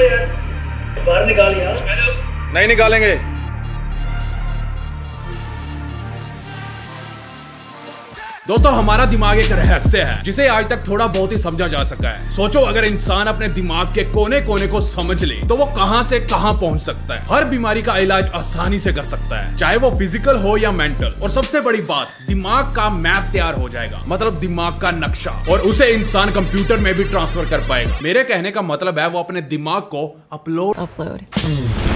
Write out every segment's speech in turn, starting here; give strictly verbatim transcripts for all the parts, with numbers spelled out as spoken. निकालो यार, बाहर निकाल यार। नहीं निकालेंगे। दोस्तों हमारा दिमाग एक रहस्य है जिसे आज तक थोड़ा बहुत ही समझा जा सका है। सोचो अगर इंसान अपने दिमाग के कोने कोने को समझ ले तो वो कहां से कहां पहुंच सकता है। हर बीमारी का इलाज आसानी से कर सकता है, चाहे वो फिजिकल हो या मेंटल। और सबसे बड़ी बात, दिमाग का मैप तैयार हो जाएगा, मतलब दिमाग का नक्शा, और उसे इंसान कंप्यूटर में भी ट्रांसफर कर पाएगा। मेरे कहने का मतलब है वो अपने दिमाग को अपलोड अपलोड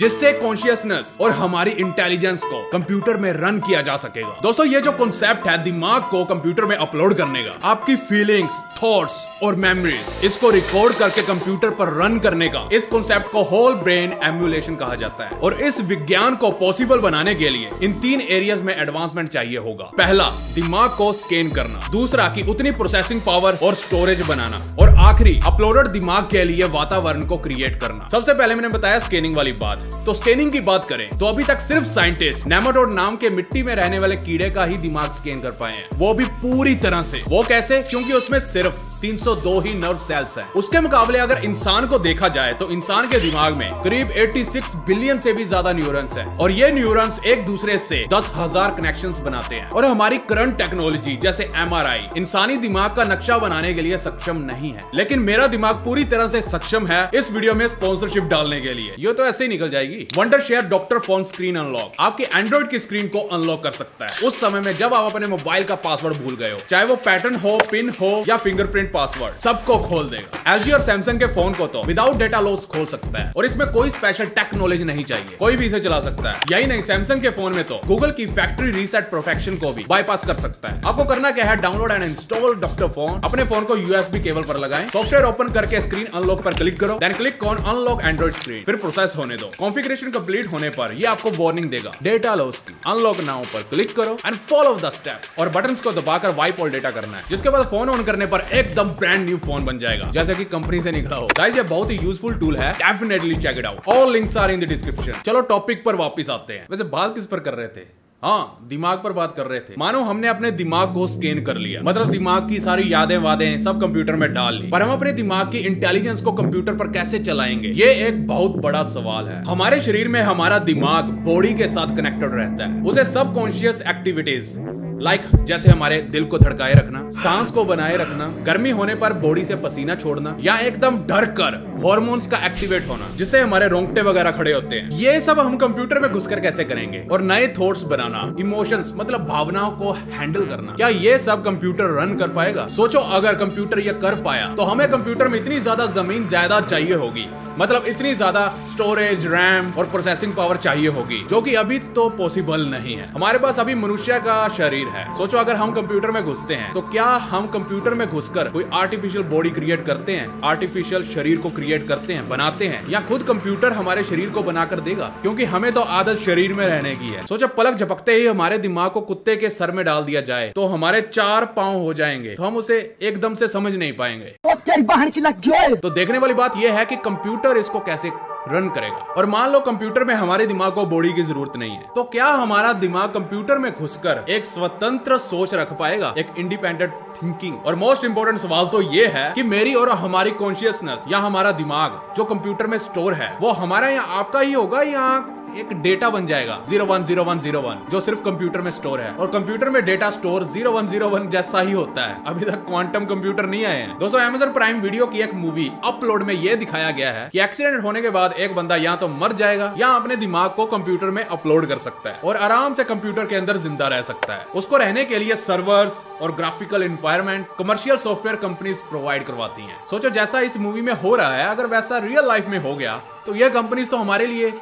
जिससे कॉन्शियसनेस और हमारी इंटेलिजेंस को कंप्यूटर में रन किया जा सकेगा। दोस्तों ये जो कॉन्सेप्ट है दिमाग को कंप्यूटर में अपलोड करने का, आपकी फीलिंग्स, थॉट्स और मेमोरीज, इसको रिकॉर्ड करके कंप्यूटर पर रन करने का, इस कॉन्सेप्ट को होल ब्रेन एमुलेशन कहा जाता है। और इस विज्ञान को पॉसिबल बनाने के लिए इन तीन एरियाज में एडवांसमेंट चाहिए होगा। पहला, दिमाग को स्कैन करना। दूसरा, की उतनी प्रोसेसिंग पावर और स्टोरेज बनाना। और आखिरी, अपलोडेड दिमाग के लिए वातावरण को क्रिएट करना। सबसे पहले मैंने बताया स्कैनिंग वाली बात। तो स्कैनिंग की बात करें तो अभी तक सिर्फ साइंटिस्ट नेमाटोड नाम के मिट्टी में रहने वाले कीड़े का ही दिमाग स्कैन कर पाए हैं, वो भी पूरी तरह से। वो कैसे? क्योंकि उसमें सिर्फ तीन सौ दो ही नर्व सेल्स हैं। उसके मुकाबले अगर इंसान को देखा जाए तो इंसान के दिमाग में करीब छियासी बिलियन से भी ज्यादा न्यूरॉन्स हैं, और ये न्यूरॉन्स एक दूसरे से दस हजार कनेक्शंस बनाते हैं। और हमारी करंट टेक्नोलॉजी जैसे एम आर आई इंसानी दिमाग का नक्शा बनाने के लिए सक्षम नहीं है, लेकिन मेरा दिमाग पूरी तरह से सक्षम है इस वीडियो में स्पॉन्सरशिप डालने के लिए। ये तो ऐसे ही निकल जाएगी। Wondershare doctor Fone screen unlock आपके एंड्रॉइड की स्क्रीन को अनलॉक कर सकता है उस समय में जब आप अपने मोबाइल का पासवर्ड भूल गए हो, चाहे वो पैटर्न हो, पिन हो या फिंगरप्रिंट पासवर्ड, सबको खोल देगा। एल जी और सैमसंग के फोन को तो विदाउट डेटा लॉस खोल सकता है, और इसमें कोई स्पेशल टेक्नोलॉजी नहीं चाहिए, कोई भी इसे चला सकता है। यही नहीं, सैमसंग के फोन में तो गूगल की फैक्ट्री रीसेट प्रोटेक्शन को भी बाईपास कर सकता है। आपको करना क्या है, download and install doctor Fone. अपने फोन को यू एस बी केबल पर लगाएं, सॉफ्टवेयर ओपन करके स्क्रीन अनलॉक पर क्लिक करो, then click on unlock Android screen, फिर प्रोसेस होने दो। कॉन्फ़िगरेशन कंप्लीट होने पर ये आपको वार्निंग देगा डेटा लॉस की। अनलॉक नाउ पर क्लिक करो एंड फॉलो द स्टेप्स, और बटन्स को दबाकर वाइप ऑल डेटा करना है, जिसके बाद फोन ऑन करने पर एक एकदम ब्रांड न्यू फोन बन जाएगा, जैसे कि कंपनी से निकला हो। गाइस ये बहुत ही यूजफुल टूल है, definitely check it out. All links are in the description. चलो टॉपिक पर वापस आते हैं। वैसे बात किस पर कर रहे थे? हाँ, दिमाग पर बात कर रहे थे। मानो हमने अपने दिमाग को स्कैन कर लिया, मतलब दिमाग की सारी यादें वादें सब कंप्यूटर में डाल ली, पर हम अपने दिमाग की इंटेलिजेंस को कंप्यूटर पर कैसे चलाएंगे, ये एक बहुत बड़ा सवाल है। हमारे शरीर में हमारा दिमाग बॉडी के साथ कनेक्टेड रहता है। उसे सब कॉन्शियस एक्टिविटीज लाइक like, जैसे हमारे दिल को धड़काए रखना, सांस को बनाए रखना, गर्मी होने पर बॉडी से पसीना छोड़ना, या एकदम डर कर हॉर्मोन्स का एक्टिवेट होना जिससे हमारे रोंगटे वगैरह खड़े होते हैं, ये सब हम कंप्यूटर में घुसकर कैसे करेंगे। और नए थॉट्स बनाना, इमोशंस मतलब भावनाओं को हैंडल करना, क्या ये सब कंप्यूटर रन कर पाएगा? सोचो अगर कंप्यूटर ये कर पाया तो हमें कंप्यूटर में इतनी ज्यादा जमीन ज्यादा चाहिए होगी, मतलब इतनी ज्यादा स्टोरेज, रैम और प्रोसेसिंग पावर चाहिए होगी, जो की अभी तो पॉसिबल नहीं है। हमारे पास अभी मनुष्य का शरीर है। सोचो अगर हम कंप्यूटर में घुसते हैं तो क्या हम कंप्यूटर में घुसकर कोई आर्टिफिशियल बॉडी क्रिएट करते हैं, आर्टिफिशियल शरीर को क्रिएट करते हैं, बनाते हैं, या खुद कंप्यूटर हमारे शरीर को बनाकर देगा? क्योंकि हमें तो आदत शरीर में रहने की है। सोचो पलक झपकते ही हमारे दिमाग को कुत्ते के सर में डाल दिया जाए तो हमारे चार पांव हो जाएंगे, तो हम उसे एकदम से समझ नहीं पाएंगे। तो देखने वाली बात यह है कि कंप्यूटर इसको कैसे रन करेगा। और मान लो कंप्यूटर में हमारे दिमाग को बॉडी की जरूरत नहीं है, तो क्या हमारा दिमाग कंप्यूटर में घुसकर एक स्वतंत्र सोच रख पाएगा, एक इंडिपेंडेंट थिंकिंग? और मोस्ट इंपोर्टेंट सवाल तो ये है कि मेरी और हमारी कॉन्शियसनेस या हमारा दिमाग जो कंप्यूटर में स्टोर है, वो हमारा या आपका ही होगा या एक डेटा बन जाएगा zero one zero one zero one, जो सिर्फ कंप्यूटर में स्टोर है। और कंप्यूटर में data store zero one zero one जैसा ही होता है। अभी तक क्वांटम कंप्यूटर नहीं आए हैं। दोस्तों अमेज़न प्राइम वीडियो की एक मूवी अपलोड में यह दिखाया गया है कि एक्सीडेंट होने के बाद एक बंदा या तो मर जाएगा या अपने दिमाग को कंप्यूटर में अपलोड कर सकता है और आराम से कंप्यूटर के अंदर जिंदा रह सकता है। उसको रहने के लिए सर्वर्स और graphical environment commercial software companies provide करवाती है। सोचो जैसा इस मूवी में हो रहा है, अगर वैसा रियल लाइफ में हो गया तो यह कंपनीज तो हमारे लिए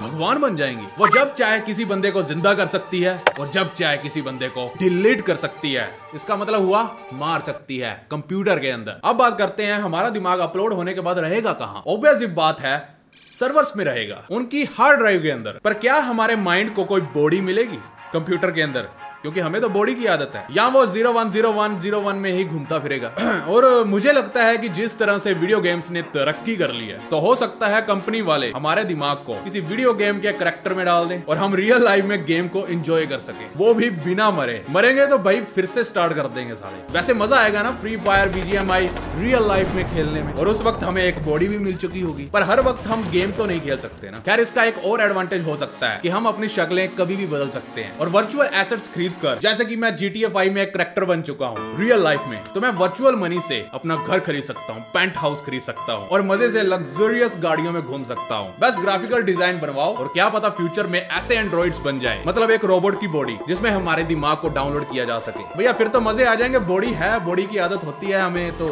भगवान बन जाएंगी। वो जब चाहे किसी बंदे को जिंदा कर सकती है और जब चाहे किसी बंदे को डिलीट कर सकती है। इसका मतलब हुआ मार सकती है कंप्यूटर के अंदर। अब बात करते हैं हमारा दिमाग अपलोड होने के बाद रहेगा कहाँ। ऑब्वियस बात है सर्वर्स में रहेगा, उनकी हार्ड ड्राइव के अंदर। पर क्या हमारे माइंड को कोई बॉडी मिलेगी कंप्यूटर के अंदर? क्योंकि हमें तो बॉडी की आदत है। या वो zero one zero one zero one में ही घूमता फिरेगा। और मुझे लगता है कि जिस तरह से वीडियो गेम्स ने तरक्की कर ली है, तो हो सकता है कंपनी वाले हमारे दिमाग को किसी वीडियो गेम के करैक्टर में डाल दें और हम रियल लाइफ में गेम को एंजॉय कर सके, वो भी बिना मरे। मरेंगे तो भाई फिर से स्टार्ट कर देंगे सारे। वैसे मजा आएगा ना Free Fire BGMI real life में खेलने में, और उस वक्त हमें एक बॉडी भी मिल चुकी होगी, पर हर वक्त हम गेम तो नहीं खेल सकते ना। खैर इसका एक और एडवांटेज हो सकता है कि हम अपनी शक्लें कभी भी बदल सकते हैं और वर्चुअल एसेट्स खरीद कर, जैसे कि मैं जीटीए फाइव में एक करैक्टर बन चुका हूँ रियल लाइफ में, तो मैं वर्चुअल मनी से अपना घर खरीद सकता हूँ, पेंट हाउस खरीद सकता हूँ और मजे से लग्जरियस गाड़ियों में घूम सकता हूँ। बस ग्राफिकल डिजाइन बनवाओ और क्या पता फ्यूचर में ऐसे एंड्रॉइड्स बन जाए, मतलब एक रोबोट की बॉडी जिसमें हमारे दिमाग को डाउनलोड किया जा सके। भैया फिर तो मजे आ जाएंगे। बॉडी है, बॉडी की आदत होती है हमें, तो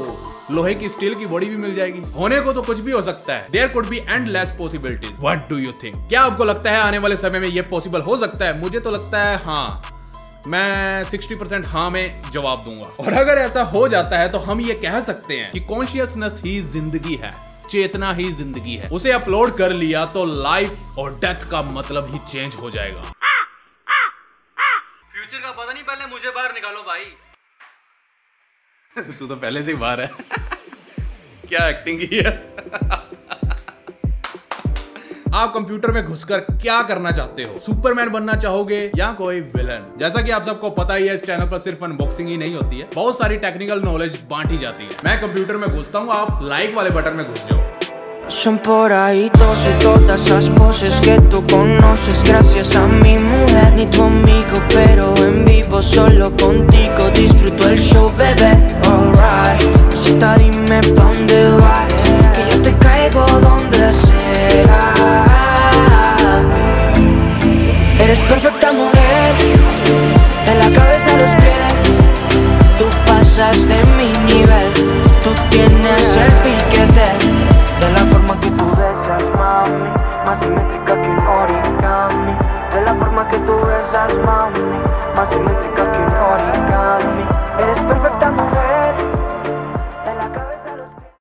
लोहे की स्टील की बॉडी भी मिल जाएगी। होने को तो कुछ भी हो सकता है। There could be endless possibilities. What do you think? क्या आपको लगता है आने वाले समय में ये पॉसिबल हो सकता है? मुझे तो लगता है हाँ। मैं साठ परसेंट हाँ में जवाब दूंगा। और अगर ऐसा हो जाता है तो हम ये कह सकते हैं कि कॉन्शियसनेस ही जिंदगी है, चेतना ही जिंदगी है। उसे अपलोड कर लिया तो लाइफ और डेथ का मतलब ही चेंज हो जाएगा। फ्यूचर का पता नहीं, पहले मुझे बाहर निकालो भाई। तू तो पहले से ही बाहर है। क्या एक्टिंग की है। आप कंप्यूटर में घुसकर क्या करना चाहते हो? सुपरमैन बनना चाहोगे या कोई विलन? जैसा कि आप सबको पता ही है, इस चैनल पर सिर्फ अनबॉक्सिंग ही नहीं होती है, बहुत सारी टेक्निकल नॉलेज बांटी जाती है। मैं कंप्यूटर में घुसता हूँ, आप लाइक वाले बटन में घुस जाओ। Son por ahí todas y todas esas voces que tú conoces gracias a mi mujer ni tu amigo pero en vivo solo contigo disfruto el show bebé alright cita dime pa dónde vas que yo te caigo donde sea eres perfecta mujer de la cabeza a los pies tú pasas de mi nivel tú tienes el piquete de la forma que tú besas, mami, más simétrica que un origami. De la forma que tú besas, mami, más simétrica que un origami.